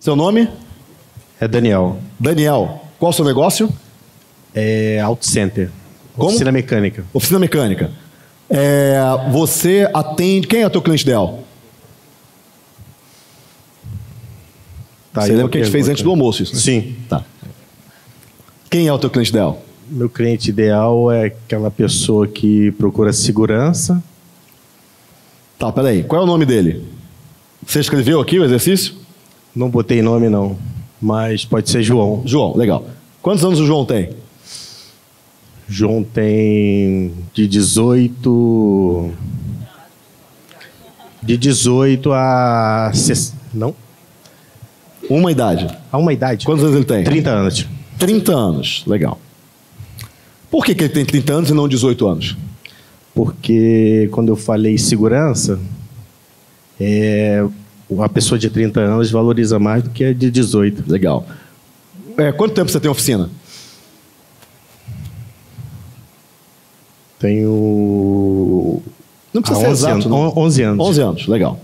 Seu nome? É Daniel. Daniel, qual o seu negócio? É Auto Center. Como? Oficina mecânica. Oficina mecânica. Você atende... Quem é o teu cliente ideal? Tá, você lembra que a gente fez antes do almoço isso, né? Sim. Tá. Quem é o teu cliente ideal? Meu cliente ideal é aquela pessoa que procura segurança. Tá, peraí. Qual é o nome dele? Você escreveu aqui o exercício? Não botei nome, não. Mas pode ser João. João, legal. Quantos anos o João tem? João tem de 18... De 18 a... Não? Uma idade. A uma idade. Quantos anos ele tem? 30 anos. 30 anos, legal. Por que ele tem 30 anos e não 18 anos? Porque quando eu falei segurança, uma pessoa de 30 anos valoriza mais do que a de 18. Legal. Quanto tempo você tem oficina? Tenho... Não precisa ser exato, não. 11 anos. 11 anos, legal.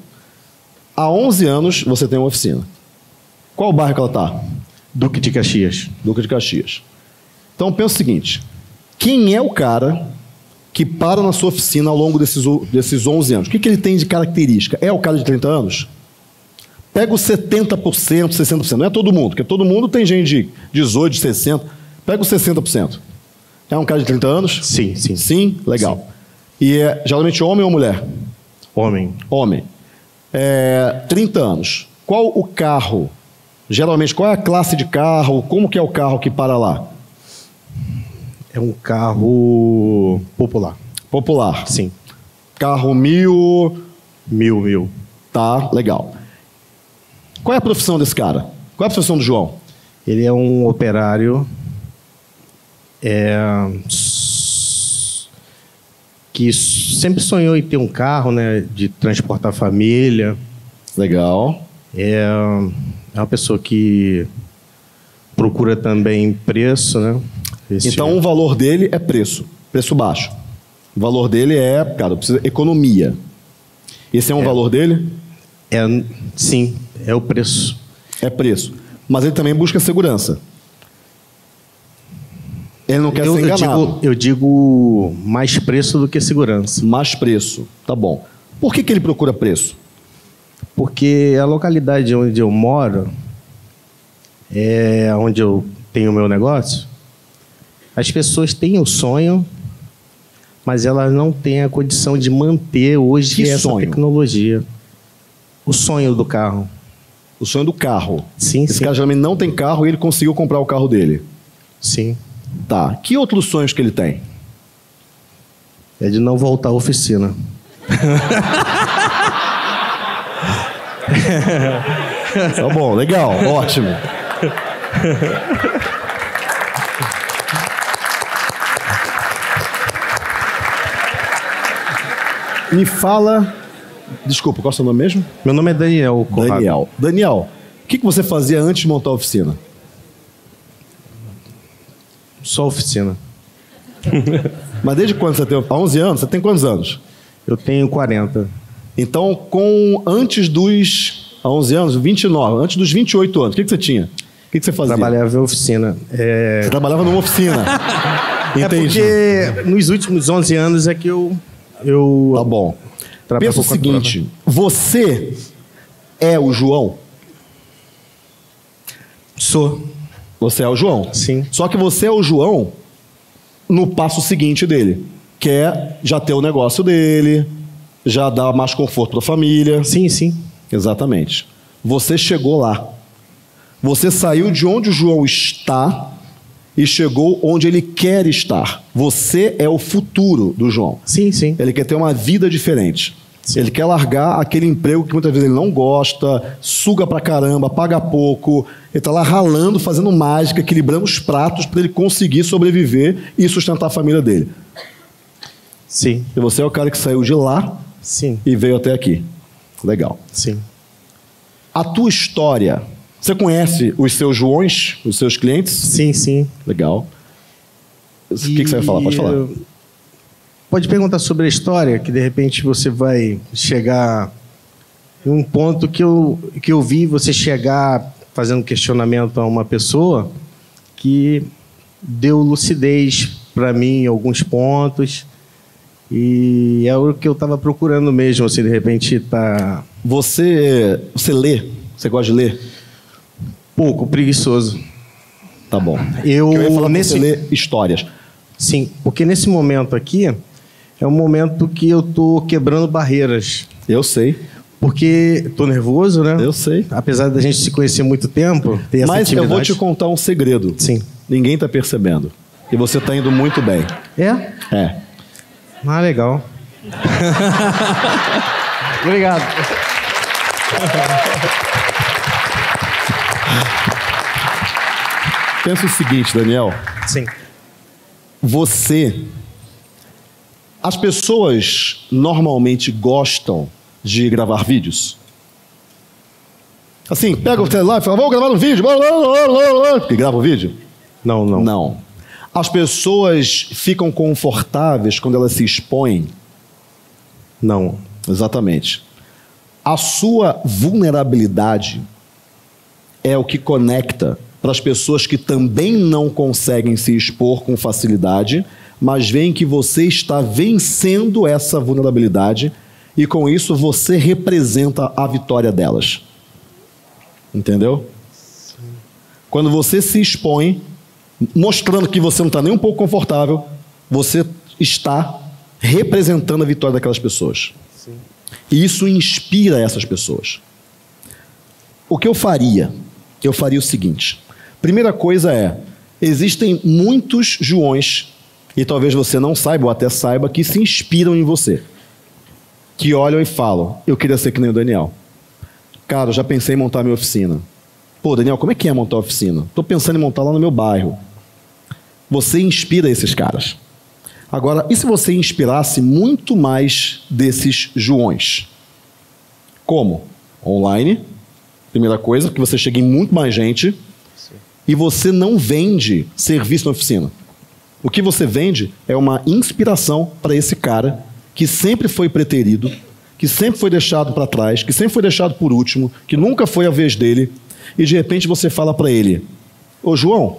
Há 11 anos você tem uma oficina. Qual bairro que ela está? Duque de Caxias. Duque de Caxias. Então pensa o seguinte, quem é o cara que para na sua oficina ao longo desses 11 anos? O que ele tem de característica? É o cara de 30 anos? Pega os 70%, 60%. Não é todo mundo, porque todo mundo tem gente de 18, de 60. Pega os 60%. É um cara de 30 anos? Sim, sim. Sim? Legal. Sim. E é geralmente homem ou mulher? Homem. Homem. 30 anos. Qual o carro? Geralmente, qual é a classe de carro? Como que é o carro que para lá? É um carro popular. Popular. Sim. Carro mil... Mil. Tá, legal. Qual é a profissão desse cara? Qual é a profissão do João? Ele é um operário... que sempre sonhou em ter um carro, né? De transportar a família. Legal. É uma pessoa que procura também preço, né? Então, o valor dele é preço baixo. O valor dele é, cara, precisa economia. Esse é um valor dele? Sim, é o preço. É preço. Mas ele também busca segurança. Ele não quer ser enganado. Eu digo mais preço do que segurança. Mais preço, tá bom. Por que ele procura preço? Porque a localidade onde eu moro, onde eu tenho o meu negócio, as pessoas têm o sonho, mas elas não têm a condição de manter hoje essa tecnologia. O sonho do carro. O sonho do carro. Sim, sim. Esse cara geralmente não tem carro e ele conseguiu comprar o carro dele. Sim. Tá. Que outros sonhos que ele tem? É de não voltar à oficina. Tá bom, legal, ótimo. Me fala... Desculpa, qual é o seu nome mesmo? Meu nome é Daniel Corrado. Daniel, o que você fazia antes de montar a oficina? Só oficina. Mas desde quando você tem? Há 11 anos? Você tem quantos anos? Eu tenho 40. Então, antes dos... Há 11 anos, 29. Antes dos 28 anos, o que você tinha? O que você fazia? Trabalhava em oficina. Você trabalhava numa oficina. Entendi. É porque nos últimos 11 anos é que eu... Tá bom. Pensa o seguinte, você é o João? Sou. Você é o João. Sim. Só que você é o João no passo seguinte dele, que é já ter o negócio dele, já dar mais conforto para a família. Sim, sim. Exatamente. Você chegou lá. Você saiu de onde o João está e chegou onde ele quer estar. Você é o futuro do João. Sim, sim. Ele quer ter uma vida diferente. Sim. Ele quer largar aquele emprego que muitas vezes ele não gosta, suga pra caramba, paga pouco. Ele tá lá ralando, fazendo mágica, equilibrando os pratos para ele conseguir sobreviver e sustentar a família dele. Sim. E você é o cara que saiu de lá, sim, e veio até aqui. Legal. Sim. A tua história... Você conhece os seus Joões, os seus clientes? Sim, sim. Legal. O que você vai falar? Pode falar. Pode perguntar sobre a história, que de repente você vai chegar em um ponto que eu vi você chegar fazendo questionamento a uma pessoa que deu lucidez para mim em alguns pontos, e é o que eu estava procurando mesmo, assim, de repente tá... Você lê? Você gosta de ler? Pouco, preguiçoso. Tá bom. Eu ia falar nesse... Você lê histórias. Sim, porque nesse momento aqui é um momento que eu tô quebrando barreiras. Eu sei. Porque tô nervoso, né? Eu sei. Apesar da gente se conhecer muito tempo, ter essa intimidade. Mas eu vou te contar um segredo. Sim. Ninguém tá percebendo. E você tá indo muito bem. É? É. Ah, legal. Obrigado. Pensa o seguinte, Daniel. Sim. Você... As pessoas normalmente gostam de gravar vídeos. Assim, pega o celular e fala, vamos gravar um vídeo. E grava o vídeo? Não, não. Não. As pessoas ficam confortáveis quando elas se expõem? Não. Exatamente. A sua vulnerabilidade é o que conecta para as pessoas que também não conseguem se expor com facilidade, mas veem que você está vencendo essa vulnerabilidade e, com isso, você representa a vitória delas. Entendeu? Sim. Quando você se expõe, mostrando que você não está nem um pouco confortável, você está representando a vitória daquelas pessoas. Sim. E isso inspira essas pessoas. O que eu faria? Eu faria o seguinte. Primeira coisa é, existem muitos Joões, e talvez você não saiba ou até saiba, que se inspiram em você. Que olham e falam, eu queria ser que nem o Daniel. Cara, eu já pensei em montar minha oficina. Pô, Daniel, como é que é montar a oficina? Estou pensando em montar lá no meu bairro. Você inspira esses caras. Agora, e se você inspirasse muito mais desses Joões? Como? Online, primeira coisa, porque você chega em muito mais gente. Sim. E você não vende serviço na oficina. O que você vende é uma inspiração para esse cara que sempre foi preterido, que sempre foi deixado para trás, que sempre foi deixado por último, que nunca foi a vez dele. E de repente você fala para ele, ô João,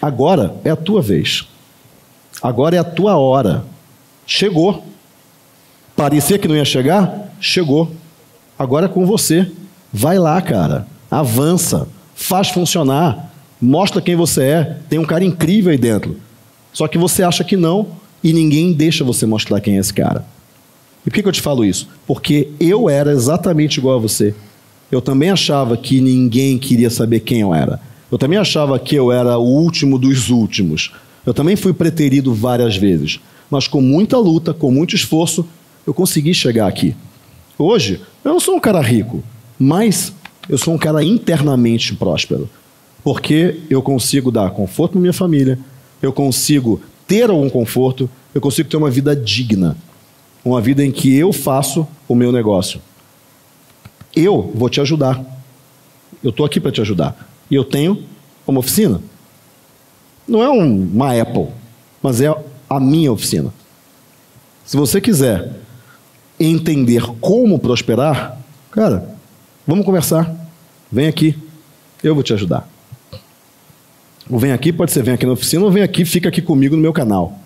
agora é a tua vez. Agora é a tua hora. Chegou. Parecia que não ia chegar? Chegou. Agora é com você. Vai lá, cara. Avança. Faz funcionar. Mostra quem você é. Tem um cara incrível aí dentro. Só que você acha que não e ninguém deixa você mostrar quem é esse cara. E por que eu te falo isso? Porque eu era exatamente igual a você. Eu também achava que ninguém queria saber quem eu era. Eu também achava que eu era o último dos últimos. Eu também fui preterido várias vezes. Mas com muita luta, com muito esforço, eu consegui chegar aqui. Hoje, eu não sou um cara rico, mas eu sou um cara internamente próspero. Porque eu consigo dar conforto para minha família, eu consigo ter algum conforto, eu consigo ter uma vida digna. Uma vida em que eu faço o meu negócio. Eu vou te ajudar. Eu estou aqui para te ajudar. E eu tenho uma oficina. Não é uma Apple, mas é a minha oficina. Se você quiser entender como prosperar, cara, vamos conversar. Vem aqui. Eu vou te ajudar. Ou vem aqui, pode ser, vem aqui na oficina, ou vem aqui, fica aqui comigo no meu canal.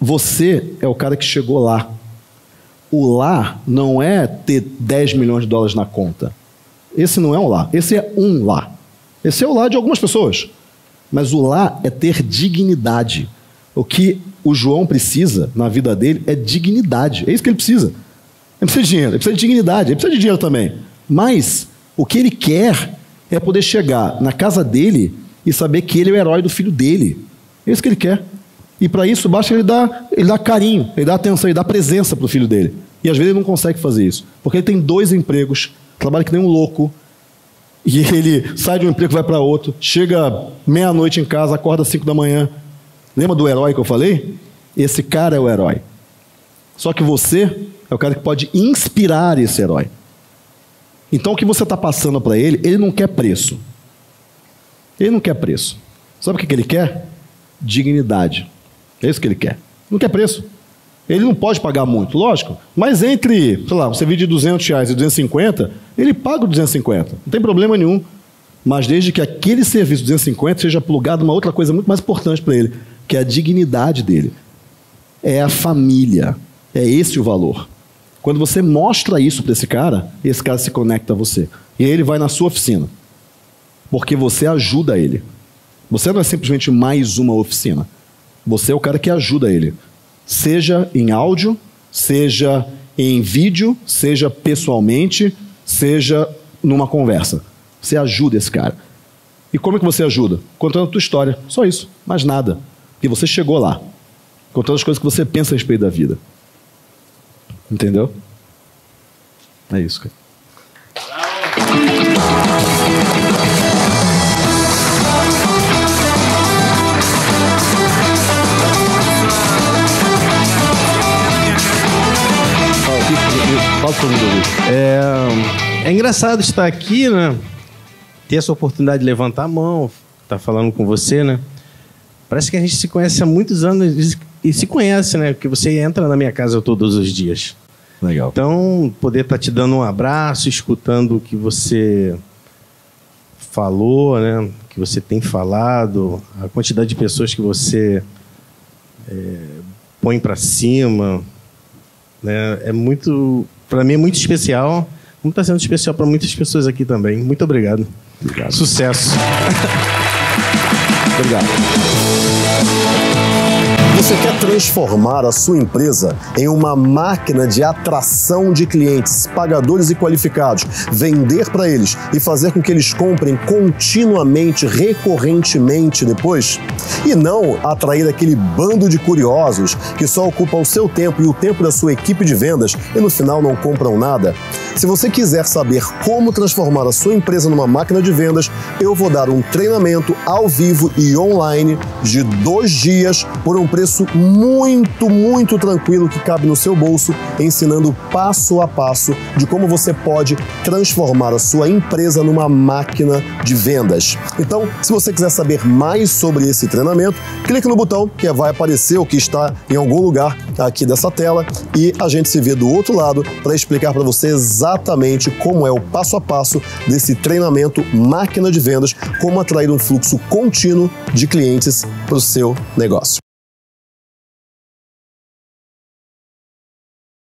Você é o cara que chegou lá. O lá não é ter 10 milhões de dólares na conta. Esse não é um lá. Esse é um lá. Esse é o lá de algumas pessoas. Mas o lá é ter dignidade. O que o João precisa na vida dele é dignidade. É isso que ele precisa. Ele precisa de dinheiro, ele precisa de dignidade, ele precisa de dinheiro também. Mas o que ele quer é poder chegar na casa dele e saber que ele é o herói do filho dele. É isso que ele quer. E para isso, basta ele dar carinho, ele dar atenção, ele dar presença para o filho dele. E às vezes ele não consegue fazer isso. Porque ele tem 2 empregos, trabalha que nem um louco, e ele sai de um emprego e vai para outro, chega meia-noite em casa, acorda às 5 da manhã. Lembra do herói que eu falei? Esse cara é o herói. Só que você é o cara que pode inspirar esse herói. Então o que você está passando para ele, ele não quer preço. Ele não quer preço. Sabe o que ele quer? Dignidade. É isso que ele quer. Não quer preço. Ele não pode pagar muito, lógico, mas entre, sei lá, um serviço de R$200 e 250, ele paga o 250, não tem problema nenhum. Mas desde que aquele serviço de 250 seja plugado uma outra coisa muito mais importante para ele, que é a dignidade dele. É a família. É esse o valor. Quando você mostra isso para esse cara se conecta a você. E aí ele vai na sua oficina. Porque você ajuda ele. Você não é simplesmente mais uma oficina. Você é o cara que ajuda ele. Seja em áudio, seja em vídeo, seja pessoalmente, seja numa conversa. Você ajuda esse cara. E como é que você ajuda? Contando a tua história. Só isso. Mais nada. Porque você chegou lá. Contando as coisas que você pensa a respeito da vida. Entendeu? É isso, cara. É engraçado estar aqui, né? Ter essa oportunidade de levantar a mão, estar falando com você, né? Parece que a gente se conhece há muitos anos e se conhece, né? Porque você entra na minha casa todos os dias. Legal. Então, poder estar te dando um abraço, escutando o que você falou, né? O que você tem falado, a quantidade de pessoas que você põe para cima, né? É muito... Para mim é muito especial, como está sendo especial para muitas pessoas aqui também. Muito obrigado. Obrigado. Sucesso. Obrigado. Você quer transformar a sua empresa em uma máquina de atração de clientes, pagadores e qualificados, vender para eles e fazer com que eles comprem continuamente, recorrentemente depois? E não atrair aquele bando de curiosos que só ocupam o seu tempo e o tempo da sua equipe de vendas e no final não compram nada? Se você quiser saber como transformar a sua empresa numa máquina de vendas, eu vou dar um treinamento ao vivo e online de 2 dias por um preço muito tranquilo que cabe no seu bolso, ensinando passo a passo de como você pode transformar a sua empresa numa máquina de vendas. Então, se você quiser saber mais sobre esse treinamento, clique no botão que vai aparecer ou que está em algum lugar aqui dessa tela e a gente se vê do outro lado para explicar para você exatamente como é o passo a passo desse treinamento máquina de vendas, como atrair um fluxo contínuo de clientes para o seu negócio.